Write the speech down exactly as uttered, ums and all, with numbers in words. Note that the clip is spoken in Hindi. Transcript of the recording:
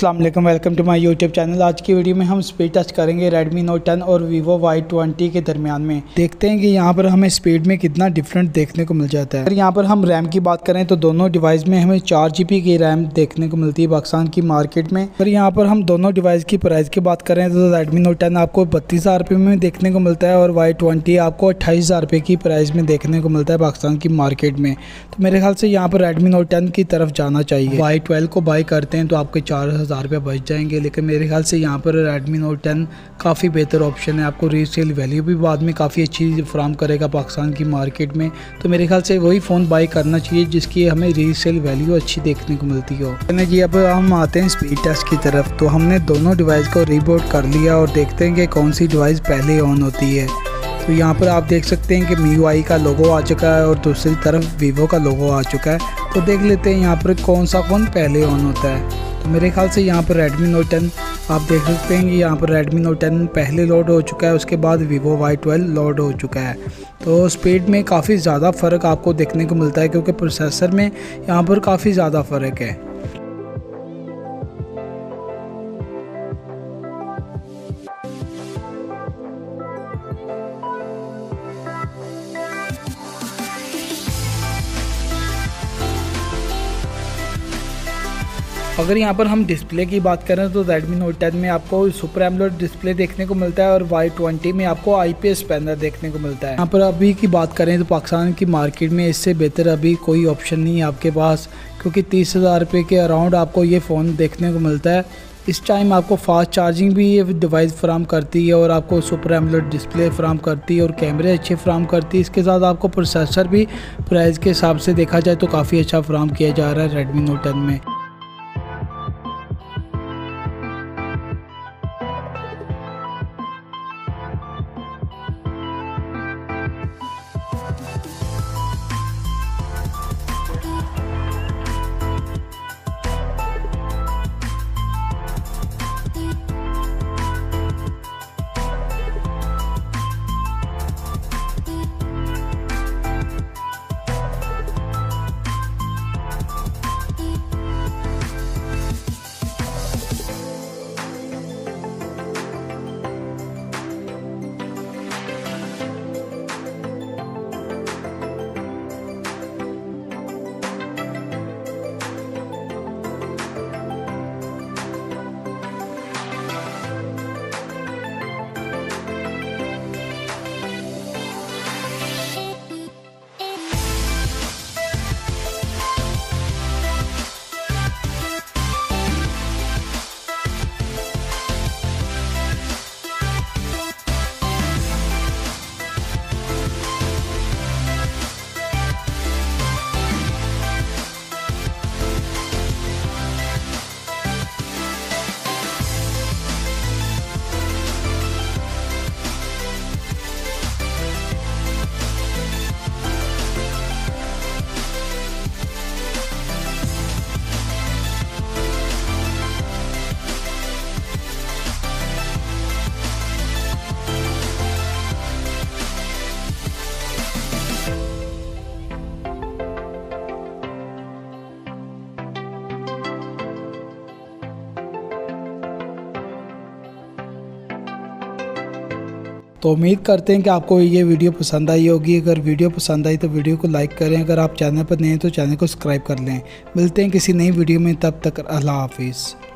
अस्सलाम वालेकुम, welcome to my YouTube channel. आज की वीडियो में हम स्पीड टेस्ट करेंगे Redmi Note टेन और Vivo वाई ट्वेंटी के दरमियान में। देखते हैं कि यहाँ पर हमें स्पीड में कितना डिफरेंट देखने को मिल जाता है। अगर यहाँ पर हम रैम की बात करें तो दोनों डिवाइस में हमें चार जी बी की रैम देखने को मिलती है पाकिस्तान की मार्केट में। और यहाँ पर हम दोनों डिवाइस की प्राइस की बात करें तो Redmi Note टेन आपको बत्तीस हज़ार रुपये में देखने को मिलता है और वाई ट्वेंटी आपको अट्ठाईस हज़ार रुपये की प्राइस में देखने को मिलता है पाकिस्तान की मार्केट में। तो मेरे ख्याल से यहाँ पर Redmi Note टेन की तरफ जाना चाहिए। वाई ट्वेल्व को बाई करते हैं तो आपके चार हज़ार रुपये बच जाएंगे, लेकिन मेरे ख्याल से यहाँ पर Redmi Note टेन काफ़ी बेहतर ऑप्शन है। आपको रीसेल वैल्यू भी बाद में काफ़ी अच्छी फ्राहम करेगा पाकिस्तान की मार्केट में। तो मेरे ख्याल से वही फ़ोन बाई करना चाहिए जिसकी हमें रीसेल वैल्यू अच्छी देखने को मिलती हो। यानी कि अब हम आते हैं स्पीड टेस्ट की तरफ। तो हमने दोनों डिवाइस को रिबूट कर लिया और देखते हैं कि कौन सी डिवाइस पहले ऑन होती है। तो यहाँ पर आप देख सकते हैं कि एम आई यू आई का लोगो आ चुका है और दूसरी तरफ Vivo का लोगो आ चुका है। तो देख लेते हैं यहाँ पर कौन सा फ़ोन पहले ऑन होता है। तो मेरे ख्याल से यहाँ पर Redmi Note टेन आप देख सकते हैं कि यहाँ पर Redmi Note टेन पहले लोड हो चुका है, उसके बाद Vivo वाई ट्वेल्व लोड हो चुका है। तो स्पीड में काफ़ी ज़्यादा फ़र्क आपको देखने को मिलता है क्योंकि प्रोसेसर में यहाँ पर काफ़ी ज़्यादा फ़र्क है। अगर यहाँ पर हम डिस्प्ले की बात करें तो Redmi Note टेन में आपको सुपर एमोलेड डिस्प्ले देखने को मिलता है और वाई ट्वेंटी में आपको आई पी एस पैनल देखने को मिलता है। यहाँ पर अभी की बात करें तो पाकिस्तान की मार्केट में इससे बेहतर अभी कोई ऑप्शन नहीं है आपके पास, क्योंकि तीस हज़ार रुपये के अराउंड आपको ये फ़ोन देखने को मिलता है। इस टाइम आपको फास्ट चार्जिंग भी ये डिवाइस फ्राहम करती है और आपको सुपर एमोलेड डिस्प्ले फ्राहम करती है और कैमरे अच्छे फ्राहम करती है। इसके साथ आपको प्रोसेसर भी प्राइस के हिसाब से देखा जाए तो काफ़ी अच्छा फ्राहम किया जा रहा है Redmi Note टेन में। तो उम्मीद करते हैं कि आपको ये वीडियो पसंद आई होगी। अगर वीडियो पसंद आई तो वीडियो को लाइक करें। अगर आप चैनल पर नए हैं तो चैनल को सब्सक्राइब कर लें। मिलते हैं किसी नई वीडियो में, तब तक अल्लाह हाफिज़।